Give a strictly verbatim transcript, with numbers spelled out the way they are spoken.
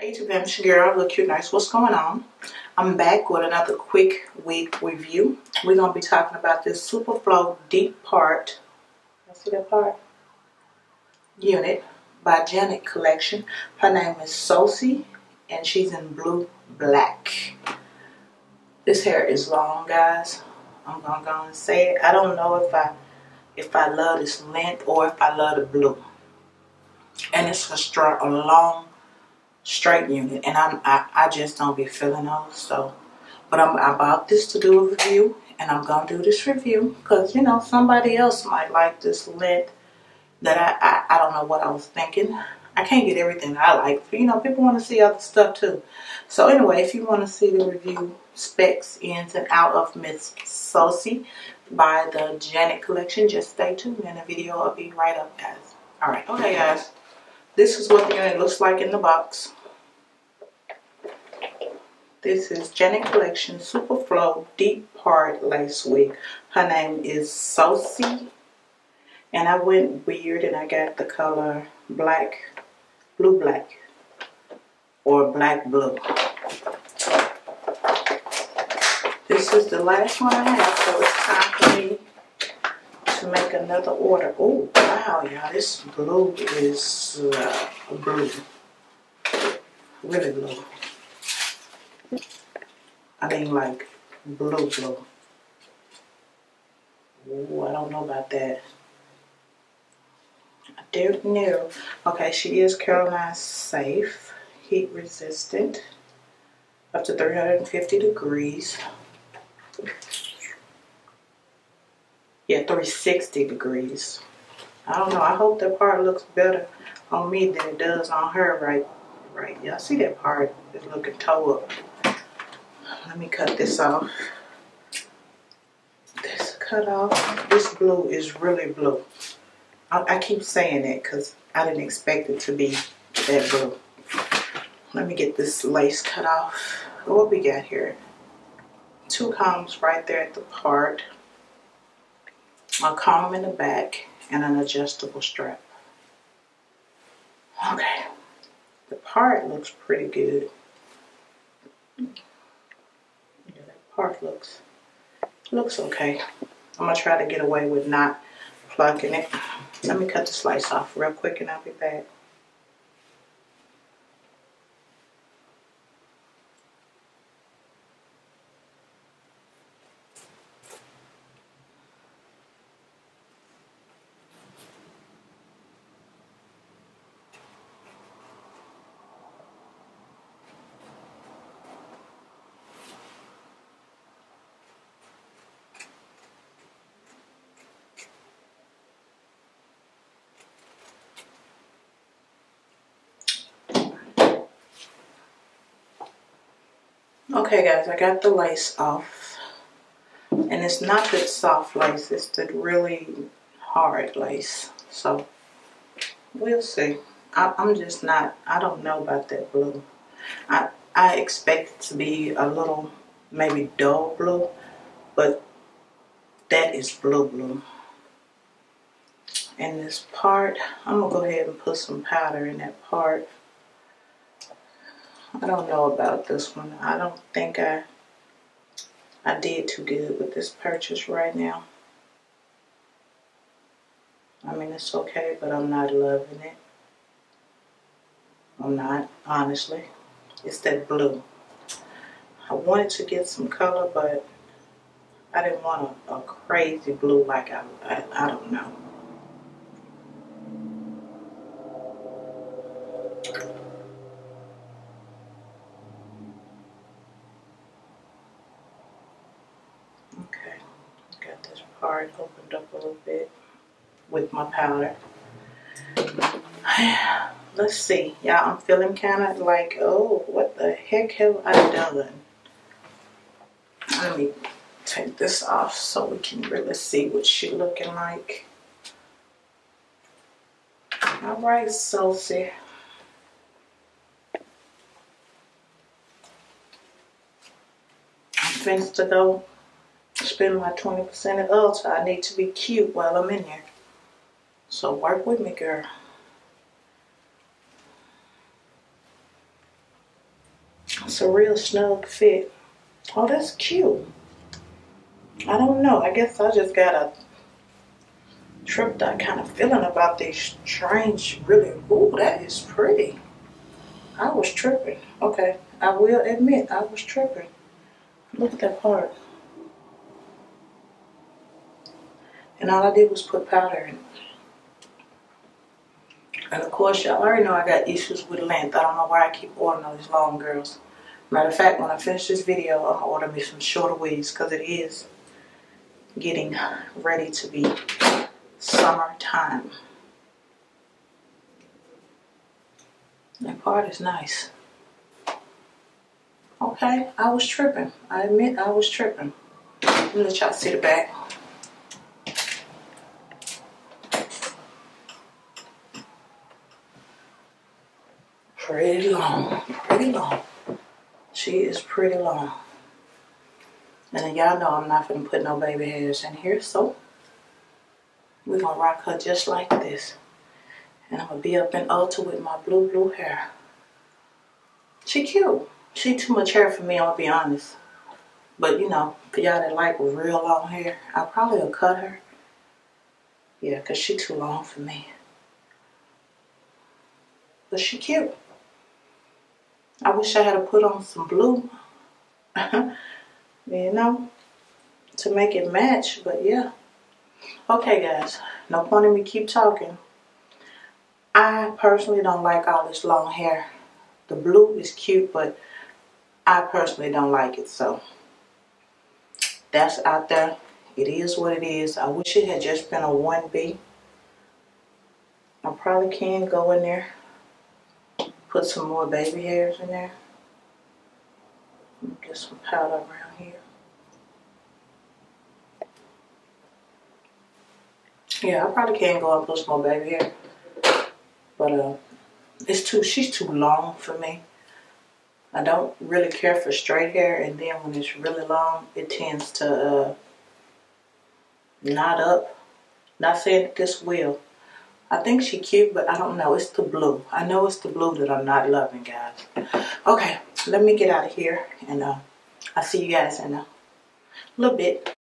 Hey YouTube fam, it's your girl, look cute, nice. What's going on? I'm back with another quick wig review. We're gonna be talking about this Superflow Deep Part. Y'all see that part? Unit by Janet Collection. Her name is Sosie, and she's in blue black. This hair is long, guys. I'm gonna go and say it. I don't know if I if I love this length or if I love the blue. And it's a strong, a long. straight unit, and I'm, I I just don't be feeling those. So, but I'm, I bought this to do a review, and I'm gonna do this review because you know somebody else might like this length. That I, I I don't know what I was thinking. I can't get everything I like. You know, people want to see other stuff too. So anyway, if you want to see the review specs, ins and out of Miss Sosie by the Janet Collection, just stay tuned, and the video will be right up, guys. All right, okay, guys. This is what the unit looks like in the box. This is Janet Collection Superflow Deep Part Lace Wig. Her name is Sosie. And I went weird and I got the color black, blue black, or black blue. This is the last one I have, so it's time for me to make another order. Oh wow, y'all, this blue is uh, blue, really blue. I mean, like blue, blue. Ooh, I don't know about that. I don't know. Okay, she is Caroline safe, heat resistant, up to three hundred fifty degrees. Yeah, three hundred sixty degrees. I don't know. I hope that part looks better on me than it does on her, right? Right. Y'all see that part is looking toe up. Let me cut this off. This cut off. This blue is really blue. I, I keep saying that because I didn't expect it to be that blue. Let me get this lace cut off. What we got here? Two combs right there at the part. A comb in the back and an adjustable strap. Okay, the part looks pretty good. Yeah, that part looks looks okay. I'm gonna try to get away with not plucking it. Let me cut the slice off real quick and I'll be back. Okay guys, I got the lace off, and it's not that soft lace, it's the really hard lace, so we'll see. I, I'm just not, I don't know about that blue. I, I expect it to be a little, maybe dull blue, but that is blue blue. And this part, I'm going to go ahead and put some powder in that part. I don't know about this one. I don't think I I did too good with this purchase right now. I mean, it's okay, but I'm not loving it. I'm not, honestly. It's that blue. I wanted to get some color, but I didn't want a, a crazy blue like I, I, I don't know. Part opened up a little bit with my powder. Let's see, y'all. I'm feeling kind of like, oh, what the heck have I done? Let me take this off so we can really see what she's looking like. All right, Sosie. I'm finished to go. Spend my twenty percent at Ulta. I need to be cute while I'm in here. So work with me, girl. It's a real snug fit. Oh, that's cute. I don't know. I guess I just got a tripped out kind of feeling about these strange, really. Ooh, that is pretty. I was tripping. Okay, I will admit I was tripping. Look at that part. And all I did was put powder in it. And of course, y'all already know I got issues with length. I don't know why I keep ordering all these long girls. Matter of fact, when I finish this video, I'm gonna order me some shorter wigs because it is getting ready to be summertime. That part is nice. Okay, I was tripping. I admit I was tripping. Let me let y'all see the back. Pretty long, pretty long. She is pretty long. And y'all know I'm not gonna put no baby hairs in here, so we're gonna rock her just like this. And I'm gonna be up in Ulta with my blue, blue hair. She cute. She too much hair for me, I'll be honest. But you know, for y'all that like with real long hair, I probably will cut her. Yeah, cause she too long for me. But she cute. I wish I had to put on some blue, you know, to make it match, but yeah. Okay, guys, no point in me keep talking. I personally don't like all this long hair. The blue is cute, but I personally don't like it, so that's out there. It is what it is. I wish it had just been a one B. I probably can go in there. Put some more baby hairs in there. Get some powder around here. Yeah, I probably can go and put some more baby hair, but uh, it's too. She's too long for me. I don't really care for straight hair, and then when it's really long, it tends to uh, knot up. Not saying that this will. I think she cute, but I don't know. It's the blue. I know it's the blue that I'm not loving, guys. Okay, let me get out of here, and uh, I'll see you guys in a little bit.